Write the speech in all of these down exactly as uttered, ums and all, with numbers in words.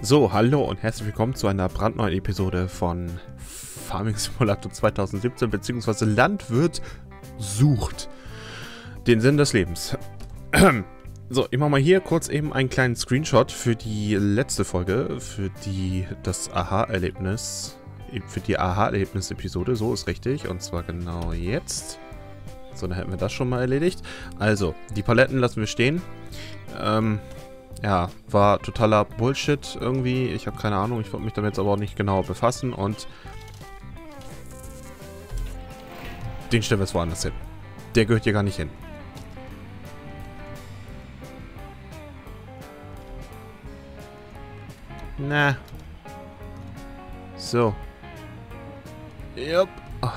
So, hallo und herzlich willkommen zu einer brandneuen Episode von Farming Simulator zwanzig siebzehn bzw. Landwirt sucht den Sinn des Lebens. So, ich mache mal hier kurz eben einen kleinen Screenshot für die letzte Folge, für die das Aha-Erlebnis, für die Aha-Erlebnis-Episode, so ist richtig, und zwar genau jetzt. So, dann hätten wir das schon mal erledigt. Also, die Paletten lassen wir stehen. Ähm, ja, war totaler Bullshit irgendwie. Ich habe keine Ahnung, ich wollte mich damit jetzt aber auch nicht genau befassen und den stellen wir jetzt woanders hin. Der gehört hier gar nicht hin. Na. So. Jupp. Ach.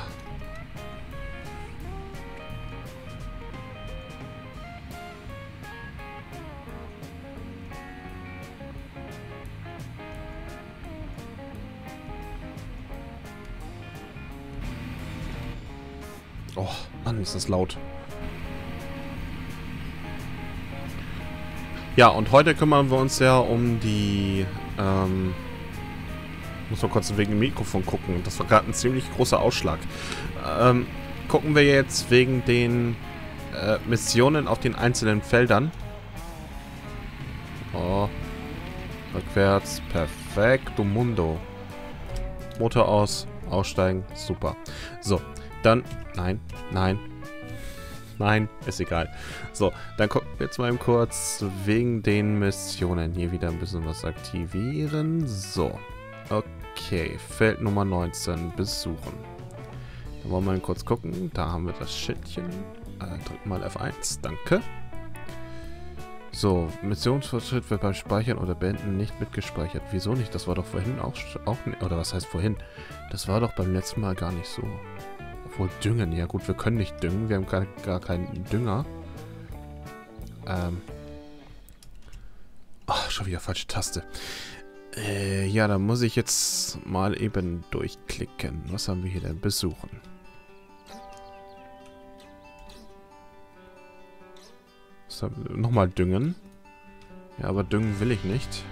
Oh, Mann, ist das laut. Ja, und heute kümmern wir uns ja um die... Ähm, muss man kurz wegen dem Mikrofon gucken. Das war gerade ein ziemlich großer Ausschlag. Ähm, gucken wir jetzt wegen den äh, Missionen auf den einzelnen Feldern. Oh. Rückwärts. Perfekto mundo. Motor aus. Aussteigen. Super. So. Dann, nein, nein, nein, ist egal. So, dann gucken wir jetzt mal eben kurz wegen den Missionen hier wieder ein bisschen was aktivieren. So, okay, Feld Nummer neunzehn, besuchen. Dann wollen wir mal kurz gucken, da haben wir das Schildchen. Äh, drück mal F eins, danke. So, Missionsfortschritt wird beim Speichern oder Beenden nicht mitgespeichert. Wieso nicht? Das war doch vorhin auch, auch nicht, oder was heißt vorhin? Das war doch beim letzten Mal gar nicht so. Obwohl, düngen. Ja gut, wir können nicht düngen. Wir haben gar, gar keinen Dünger. Ähm. Ach, schon wieder falsche Taste. Äh, ja, da muss ich jetzt mal eben durchklicken. Was haben wir hier denn? Besuchen. Nochmal düngen. Ja, aber düngen will ich nicht.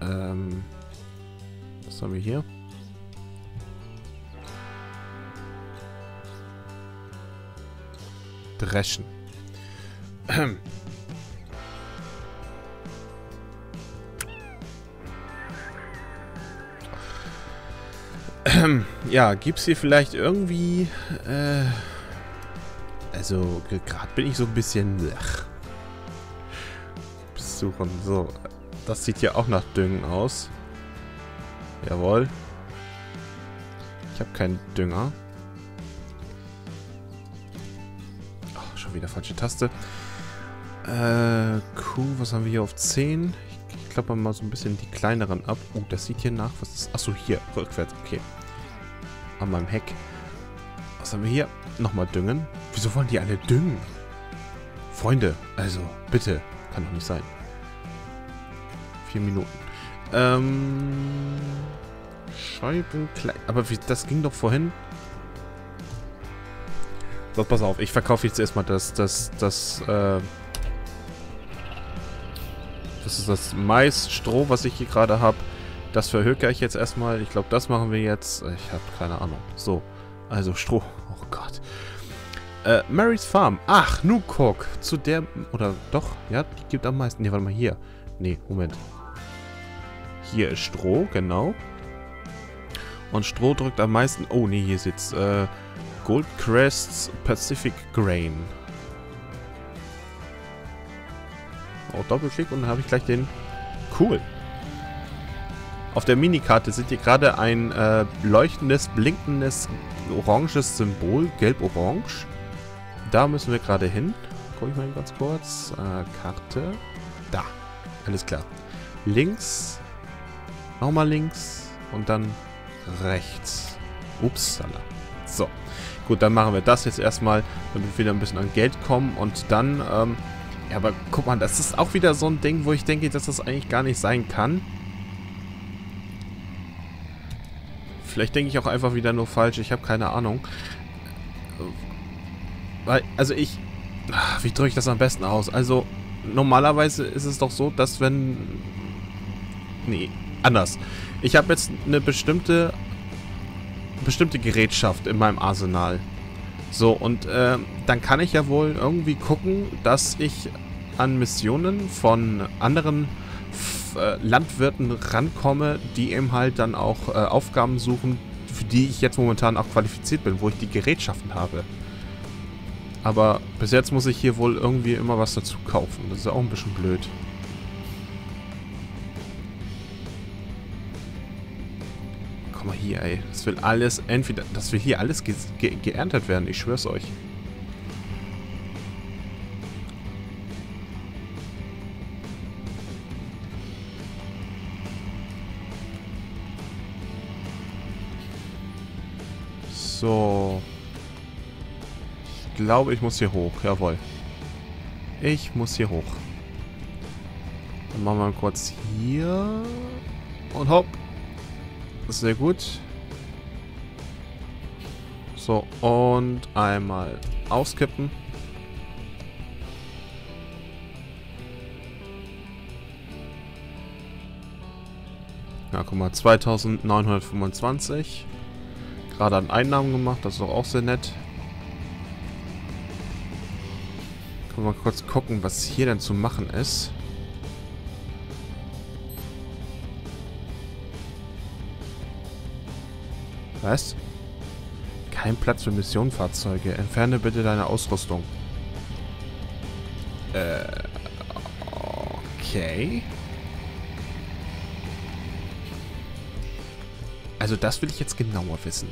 Ähm. Was haben wir hier? Dreschen. Ja, gibt's hier vielleicht irgendwie... Äh, also, gerade bin ich so ein bisschen... Ach, besuchen. So, das sieht ja auch nach Düngen aus. Jawohl. Ich habe keinen Dünger. Wieder falsche Taste. Äh, Q, was haben wir hier auf zehn? Ich, ich klappe mal so ein bisschen die kleineren ab. Oh, uh, das sieht hier nach. Was ist? Achso, hier. Rückwärts. Okay. An meinem Heck. Was haben wir hier? Nochmal düngen. Wieso wollen die alle düngen? Freunde, also, bitte. Kann doch nicht sein. Vier Minuten. Ähm. Scheibenkleid. Aber wie, das ging doch vorhin. So, pass auf, ich verkaufe jetzt erstmal das, das, das, äh, das ist das Mais-Stroh, was ich hier gerade habe. Das verhökere ich jetzt erstmal. Ich glaube, das machen wir jetzt. Ich habe keine Ahnung. So, also Stroh. Oh Gott. Äh, Mary's Farm. Ach, nu guck. Zu der, oder doch, ja, die gibt am meisten. Ne, warte mal, hier. Ne, Moment. Hier ist Stroh, genau. Und Stroh drückt am meisten. Oh, ne, hier sitzt, äh, Goldcrest's Pacific Grain. Oh, Doppelklick und dann habe ich gleich den... Cool. Auf der Minikarte seht ihr gerade ein äh, leuchtendes, blinkendes, oranges Symbol. Gelb-orange. Da müssen wir gerade hin. Guck ich mal ganz kurz. Äh, Karte. Da. Alles klar. Links. Nochmal links. Und dann rechts. Upsala. So, gut, dann machen wir das jetzt erstmal, damit wir wieder ein bisschen an Geld kommen und dann, ähm, ja, aber guck mal, das ist auch wieder so ein Ding, wo ich denke, dass das eigentlich gar nicht sein kann. Vielleicht denke ich auch einfach wieder nur falsch, ich habe keine Ahnung. Weil, also ich, ach, wie drücke ich das am besten aus? Also, normalerweise ist es doch so, dass wenn, Nee, anders. Ich habe jetzt eine bestimmte bestimmte Gerätschaft in meinem Arsenal. So, und äh, dann kann ich ja wohl irgendwie gucken, dass ich an Missionen von anderen F äh, Landwirten rankomme, die eben halt dann auch äh, Aufgaben suchen, für die ich jetzt momentan auch qualifiziert bin, wo ich die Gerätschaften habe. Aber bis jetzt muss ich hier wohl irgendwie immer was dazu kaufen. Das ist ja auch ein bisschen blöd. Guck mal hier, ey. Das will alles, entweder, das will hier alles ge ge geerntet werden. Ich schwör's euch. So. Ich glaube, ich muss hier hoch. Jawohl. Ich muss hier hoch. Dann machen wir mal kurz hier. Und hopp. Sehr gut. So, und einmal auskippen. Ja, guck mal. zweitausendneunhundertfünfundzwanzig. Gerade an Einnahmen gemacht, das ist doch auch sehr nett. Können wir mal kurz gucken, was hier denn zu machen ist. Was? Kein Platz für Missionfahrzeuge. Entferne bitte deine Ausrüstung. Äh, okay. Also das will ich jetzt genauer wissen.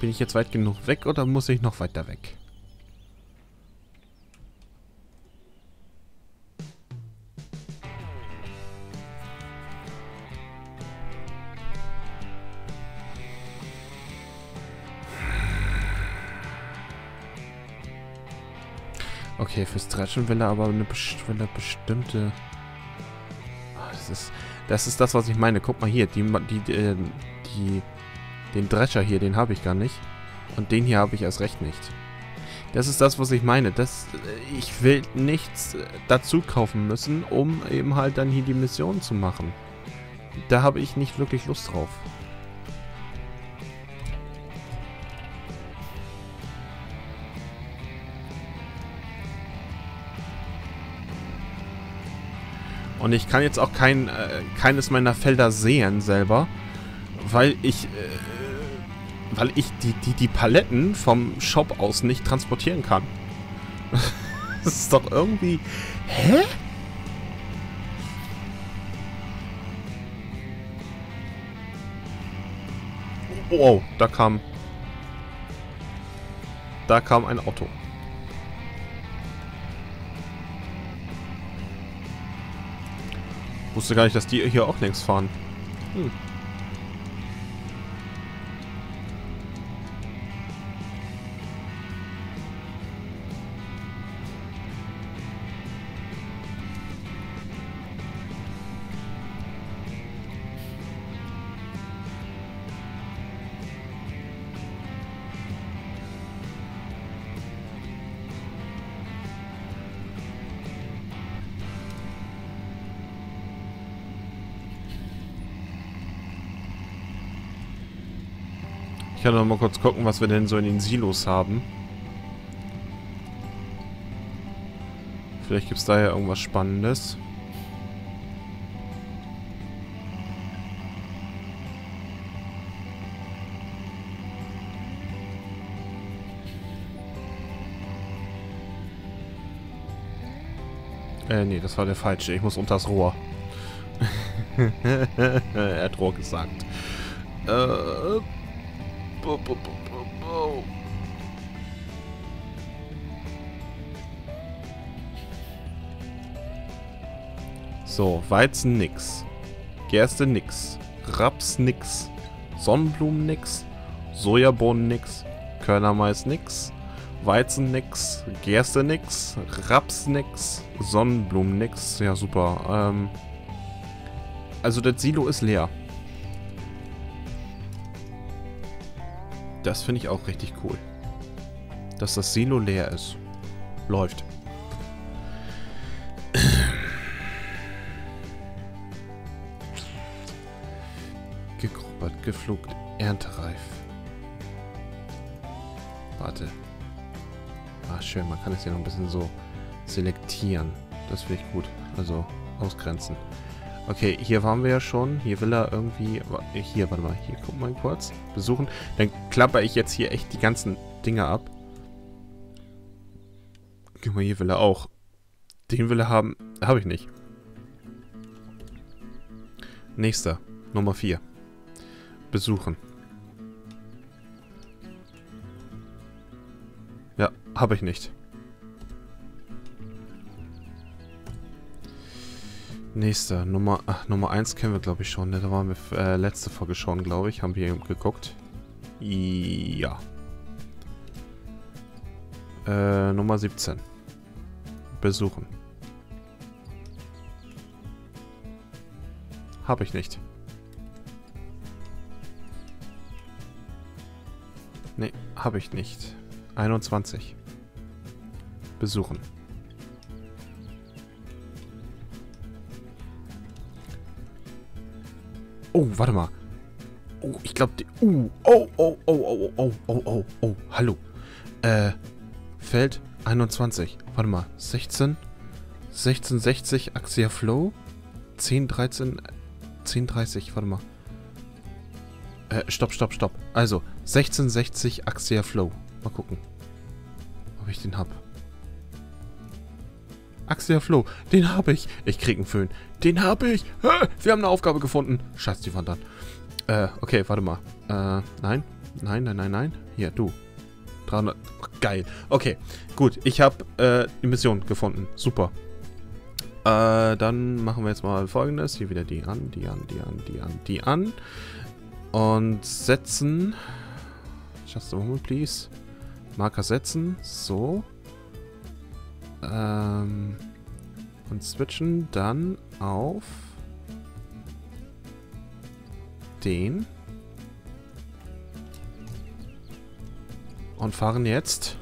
Bin ich jetzt weit genug weg oder muss ich noch weiter weg? Okay, fürs Dreschen will er aber eine will er bestimmte... Oh, das ist... Das ist das, was ich meine. Guck mal hier, die, die, die, die, den Drescher hier, den habe ich gar nicht. Und den hier habe ich erst recht nicht. Das ist das, was ich meine. Das, ich will nichts dazu kaufen müssen, um eben halt dann hier die Mission zu machen. Da habe ich nicht wirklich Lust drauf. Und ich kann jetzt auch kein, äh, keines meiner Felder sehen selber, weil ich, äh, weil ich die, die, die Paletten vom Shop aus nicht transportieren kann. Das ist doch irgendwie... Hä? Oh, da kam... Da kam ein Auto. Ich wusste gar nicht, dass die hier auch längs fahren. Hm. Ich kann noch mal kurz gucken, was wir denn so in den Silos haben. Vielleicht gibt es da ja irgendwas Spannendes. Äh, nee, das war der falsche. Ich muss unters Rohr. Er hat Rohr gesagt. Äh... So, Weizen nix. Gerste nix. Raps nix. Sonnenblumen nix. Sojabohnen nix. Körnermais nix. Weizen nix. Gerste nix. Raps nix. Sonnenblumen nix. Ja, super. Ähm also, das Silo ist leer. Das finde ich auch richtig cool. Dass das Silo leer ist. Läuft. Geflugt, erntereif. Warte. Ah, schön, man kann es ja noch ein bisschen so selektieren. Das finde ich gut. Also ausgrenzen. Okay, hier waren wir ja schon. Hier will er irgendwie... Hier, warte mal. Hier, guck mal kurz. Besuchen. Dann klapper ich jetzt hier echt die ganzen Dinger ab. Guck mal, hier will er auch. Den will er haben. Habe ich nicht. Nächster. Nummer vier. Besuchen. Ja, habe ich nicht. Nächster, Nummer, ach, Nummer eins kennen wir, glaube ich, schon. Da waren wir äh, letzte Folge schon, glaube ich. Haben wir geguckt. Ja. Äh, Nummer siebzehn. Besuchen. Habe ich nicht. Nee, habe ich nicht. einundzwanzig. Besuchen. Oh, warte mal. Oh, ich glaube... Uh, oh, oh, oh, oh, oh, oh, oh, oh, hallo. Äh, Feld einundzwanzig. Warte mal, sechzehn. sechzehn sechzig Axia Flow. zehn, dreizehn... zehn dreißig, warte mal. Äh, stopp, stopp, stopp. Also, sechzehn sechzig Axia Flow. Mal gucken, ob ich den hab. Axia Flow, den habe ich. Ich krieg einen Föhn. Den habe ich. Wir haben eine Aufgabe gefunden. Scheiß die Wand an. Äh, okay, warte mal. Äh, nein. Nein, nein, nein, nein. Hier, du. dreihundert. Oh, geil. Okay, gut. Ich habe äh, die Mission gefunden. Super. Äh, dann machen wir jetzt mal Folgendes. Hier wieder die an, die an, die an, die an, die an. Und setzen. Just a moment, please. Marker setzen. So. Ähm, und switchen dann auf den und fahren jetzt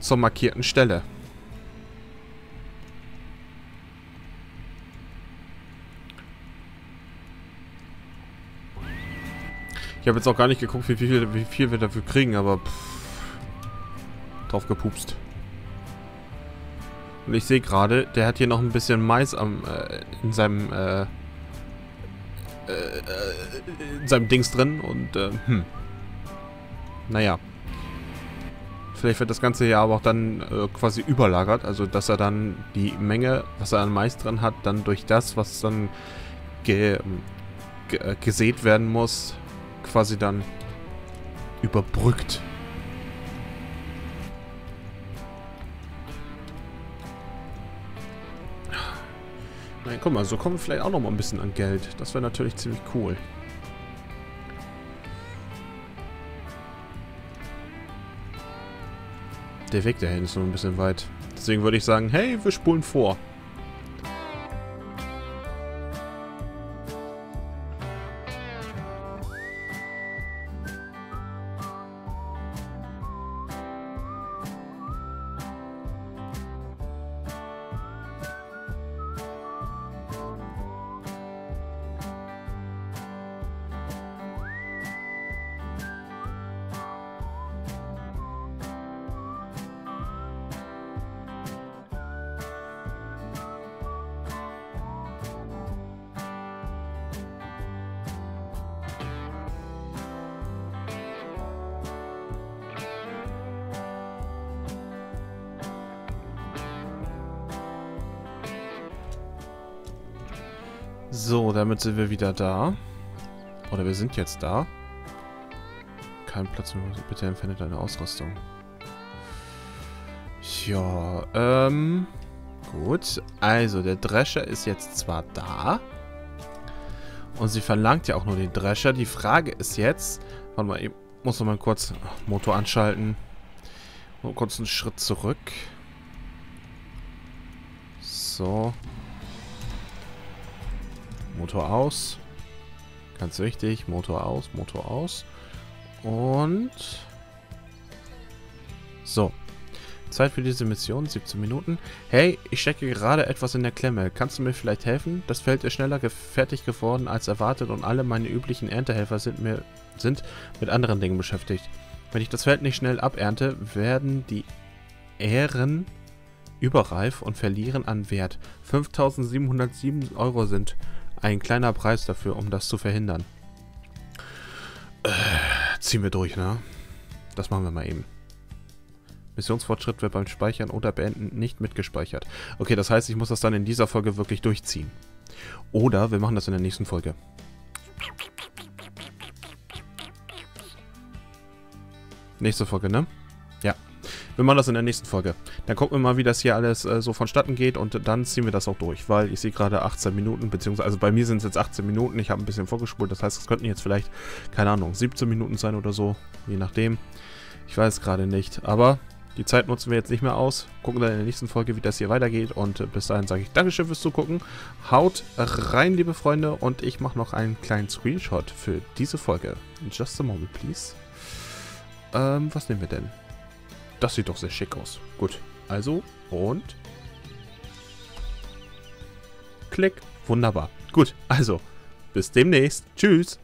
zur markierten Stelle. Ich habe jetzt auch gar nicht geguckt, wie viel, wie viel wir dafür kriegen, aber pff, drauf gepupst. Und ich sehe gerade, der hat hier noch ein bisschen Mais am, äh, in seinem, äh, äh, in seinem Dings drin und, äh, hm. Naja. Vielleicht wird das ganze Jahr aber auch dann äh, quasi überlagert, also dass er dann die Menge, was er an Mais drin hat, dann durch das, was dann ge ge gesät werden muss, quasi dann überbrückt. Nein, guck mal, so kommen wir vielleicht auch noch mal ein bisschen an Geld. Das wäre natürlich ziemlich cool. Der Weg dahin ist nur ein bisschen weit. Deswegen würde ich sagen, hey, wir spulen vor. So, damit sind wir wieder da. Oder wir sind jetzt da. Kein Platz mehr. Bitte entferne deine Ausrüstung. Ja, ähm... gut. Also, der Drescher ist jetzt zwar da. Und sie verlangt ja auch nur den Drescher. Die Frage ist jetzt... Warte mal, ich muss noch mal kurz Motor anschalten. Nur kurz einen Schritt zurück. So... Motor aus. Ganz wichtig. Motor aus, Motor aus. Und... So. Jetzt Zeit für diese Mission, siebzehn Minuten. Hey, ich stecke gerade etwas in der Klemme. Kannst du mir vielleicht helfen? Das Feld ist schneller fertig geworden als erwartet und alle meine üblichen Erntehelfer sind, mir, sind mit anderen Dingen beschäftigt. Wenn ich das Feld nicht schnell abernte, werden die Ähren überreif und verlieren an Wert. fünftausendsiebenhundertsieben Euro sind ein kleiner Preis dafür, um das zu verhindern. Äh, ziehen wir durch, ne? Das machen wir mal eben. Missionsfortschritt wird beim Speichern oder Beenden nicht mitgespeichert. Okay, das heißt, ich muss das dann in dieser Folge wirklich durchziehen. Oder wir machen das in der nächsten Folge. Nächste Folge, ne? Ja. Wir machen das in der nächsten Folge. Dann gucken wir mal, wie das hier alles äh, so vonstatten geht und dann ziehen wir das auch durch, weil ich sehe gerade achtzehn Minuten, beziehungsweise also bei mir sind es jetzt achtzehn Minuten, ich habe ein bisschen vorgespult, das heißt, es könnten jetzt vielleicht, keine Ahnung, siebzehn Minuten sein oder so, je nachdem. Ich weiß gerade nicht, aber die Zeit nutzen wir jetzt nicht mehr aus, gucken dann in der nächsten Folge, wie das hier weitergeht und äh, bis dahin sage ich Dankeschön fürs Zugucken, haut rein, liebe Freunde, und ich mache noch einen kleinen Screenshot für diese Folge. Just a moment, please. Ähm, was nehmen wir denn? Das sieht doch sehr schick aus. Gut, also und klick. Wunderbar. Gut, also bis demnächst. Tschüss.